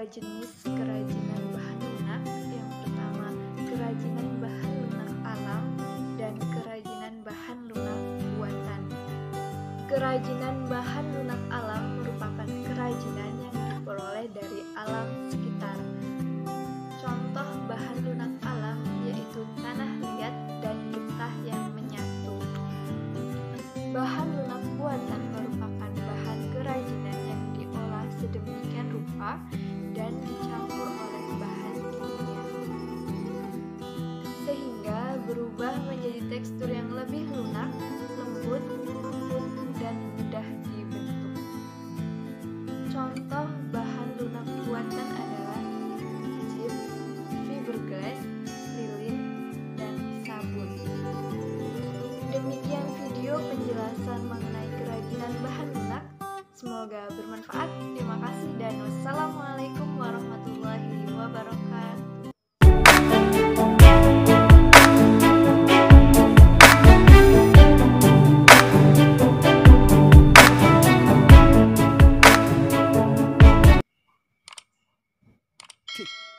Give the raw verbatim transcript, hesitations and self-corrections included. dua jenis kerajinan bahan lunak. Yang pertama, kerajinan bahan lunak alam dan kerajinan bahan lunak buatan. Kerajinan bahan lunak alam merupakan kerajinan yang diperoleh dari alam sekitar. Contoh bahan lunak alam yaitu tanah liat dan getah yang menyatu. Bahan lunak buatan merupakan bahan kerajinan yang diolah sedemikian rupa dan dicampur oleh bahan kimia sehingga berubah menjadi tekstur yang lebih lunak, lembut, empuk, dan mudah dibentuk. Contoh bahan lunak buatan adalah chip, fiberglass, lilin, dan sabun. Demikian video penjelasan mengenai kerajinan bahan lunak. Semoga bermanfaat. Terima kasih dan wassalamualaikum warahmatullahi wabarakatuh. Two.